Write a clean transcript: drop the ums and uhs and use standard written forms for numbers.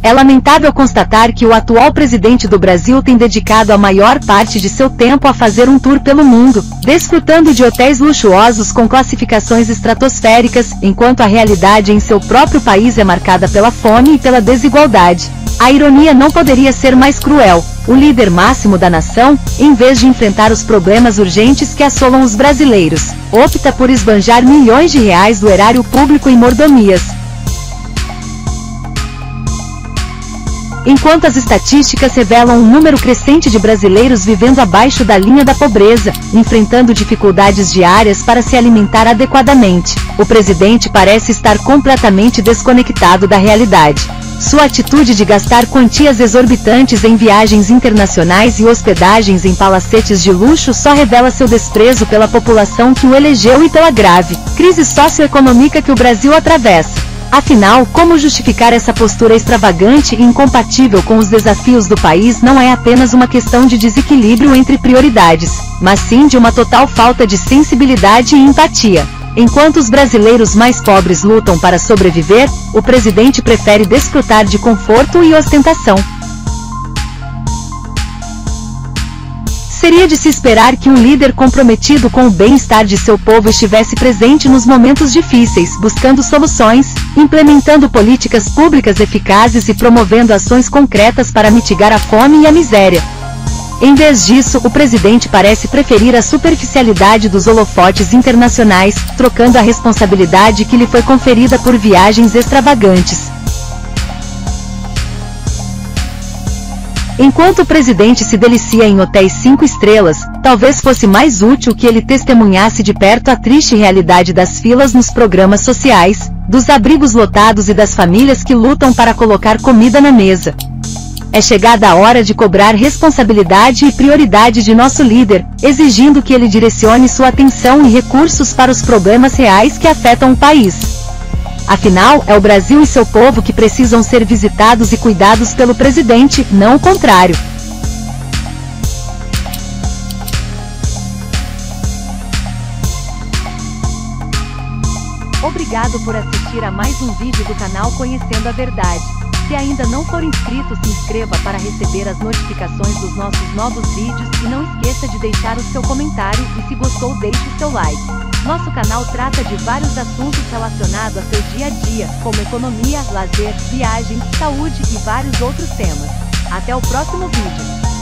É lamentável constatar que o atual presidente do Brasil tem dedicado a maior parte de seu tempo a fazer um tour pelo mundo, desfrutando de hotéis luxuosos com classificações estratosféricas, enquanto a realidade em seu próprio país é marcada pela fome e pela desigualdade. A ironia não poderia ser mais cruel. O líder máximo da nação, em vez de enfrentar os problemas urgentes que assolam os brasileiros, opta por esbanjar milhões de reais do erário público em mordomias. Enquanto as estatísticas revelam um número crescente de brasileiros vivendo abaixo da linha da pobreza, enfrentando dificuldades diárias para se alimentar adequadamente, o presidente parece estar completamente desconectado da realidade. Sua atitude de gastar quantias exorbitantes em viagens internacionais e hospedagens em palacetes de luxo só revela seu desprezo pela população que o elegeu e pela grave crise socioeconômica que o Brasil atravessa. Afinal, como justificar essa postura extravagante e incompatível com os desafios do país não é apenas uma questão de desequilíbrio entre prioridades, mas sim de uma total falta de sensibilidade e empatia. Enquanto os brasileiros mais pobres lutam para sobreviver, o presidente prefere desfrutar de conforto e ostentação. Seria de se esperar que um líder comprometido com o bem-estar de seu povo estivesse presente nos momentos difíceis, buscando soluções, implementando políticas públicas eficazes e promovendo ações concretas para mitigar a fome e a miséria. Em vez disso, o presidente parece preferir a superficialidade dos holofotes internacionais, trocando a responsabilidade que lhe foi conferida por viagens extravagantes. Enquanto o presidente se delicia em hotéis 5 estrelas, talvez fosse mais útil que ele testemunhasse de perto a triste realidade das filas nos programas sociais, dos abrigos lotados e das famílias que lutam para colocar comida na mesa. É chegada a hora de cobrar responsabilidade e prioridade de nosso líder, exigindo que ele direcione sua atenção e recursos para os problemas reais que afetam o país. Afinal, é o Brasil e seu povo que precisam ser visitados e cuidados pelo presidente, não o contrário. Obrigado por assistir a mais um vídeo do canal Conhecendo a Verdade. Se ainda não for inscrito, se inscreva para receber as notificações dos nossos novos vídeos e não esqueça de deixar o seu comentário e, se gostou, deixe o seu like. Nosso canal trata de vários assuntos relacionados a seu dia a dia, como economia, lazer, viagens, saúde e vários outros temas. Até o próximo vídeo!